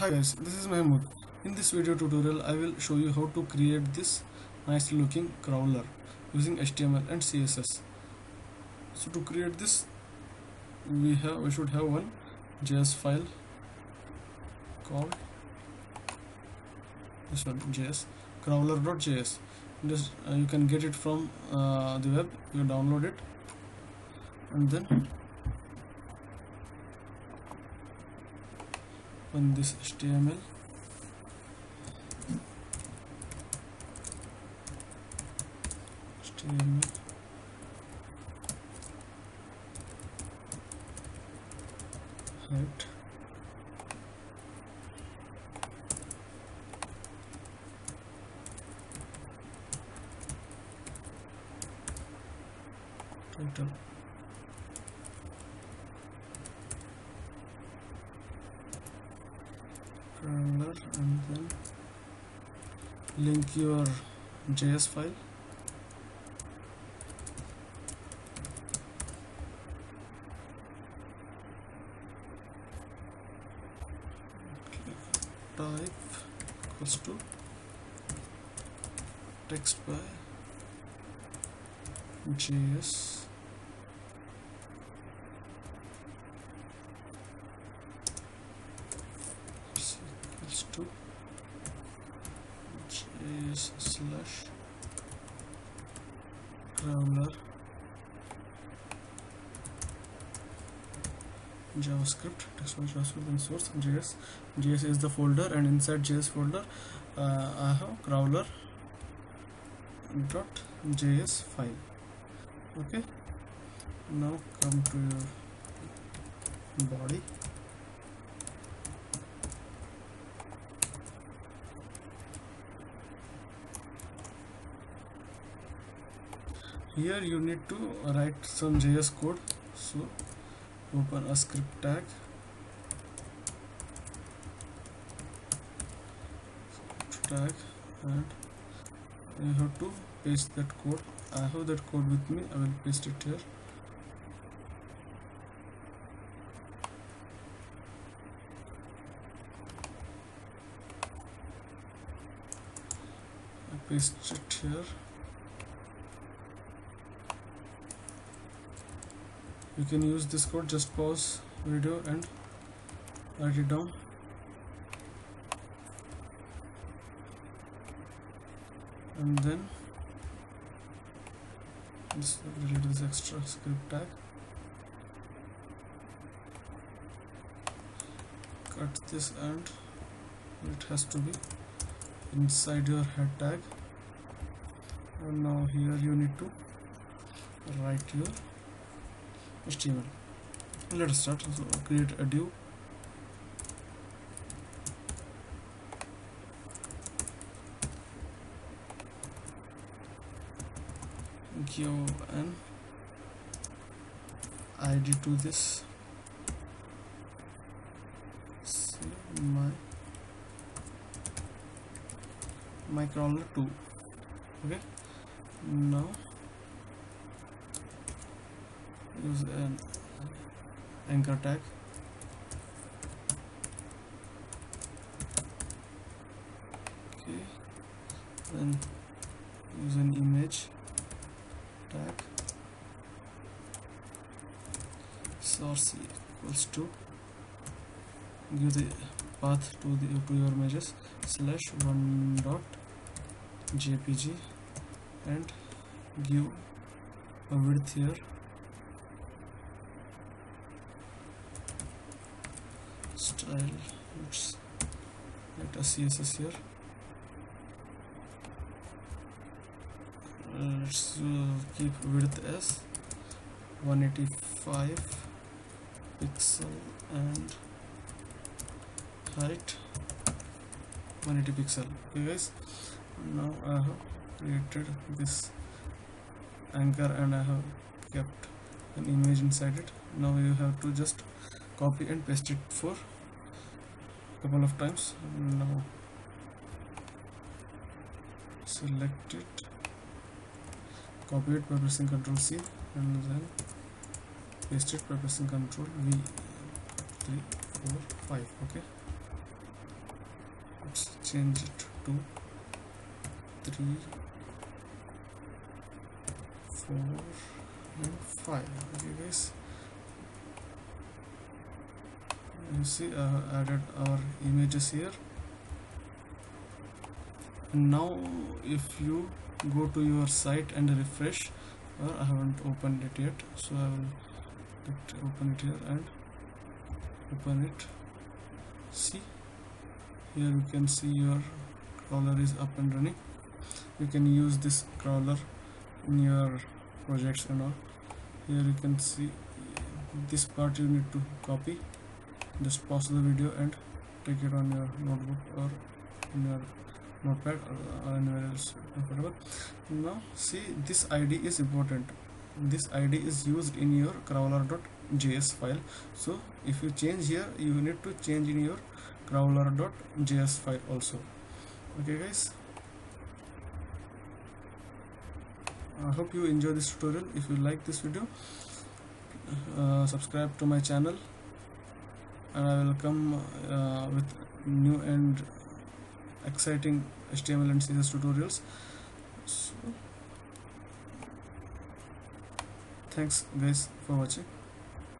Hi guys, this is Mahmoud. In this video tutorial I will show you how to create this nice looking crawler using HTML and CSS. So to create this we should have one JS file called crawler.js. Just you can get it from the web. You download it and then on this HTML right, title. And then link your JS file type equals to text by JS to /crawler javascript text file javascript and source js is the folder, and inside js folder I have crawler.js file. Okay, now come to your body. Here you need to write some JS code, so open a script tag, and you have to paste that code. I have that code with me, I will paste it here. I paste it here. You can use this code, just pause video and write it down. And then let's delete this extra script tag. Cut this and it has to be inside your head tag. And now here you need to write your HTML. Let us start. So create a div. Give an ID to this. So my crawler 2. Okay. Now use an anchor tag, okay, then use an image tag, source equals to, give the path to your images /1.jpg and give a width here. Style, let's get a CSS here. Let's keep width as 185 pixel and height 180 pixel. Okay guys, now I have created this anchor and I have kept an image inside it. Now you have to just copy and paste it for a couple of times. Now select it, copy it by pressing Ctrl+C and then paste it by pressing Ctrl+V. 3, 4, 5. Okay, change it to 3, 4, and 5. Okay guys, you see I have added our images here. Now if you go to your site and refresh, I haven't opened it yet, so I will open it here and open it. See, here you can see your crawler is up and running. You can use this crawler in your projects and all. Here you can see this part, you need to copy. Just pause the video and take it on your notebook or in your notepad or anywhere else comfortable. Now see, this ID is important. This ID is used in your crawler.js file. So if you change here, you need to change in your crawler.js file also. Okay guys, I hope you enjoy this tutorial. If you like this video, subscribe to my channel, and I will come with new and exciting HTML and CSS tutorials. So, thanks guys for watching.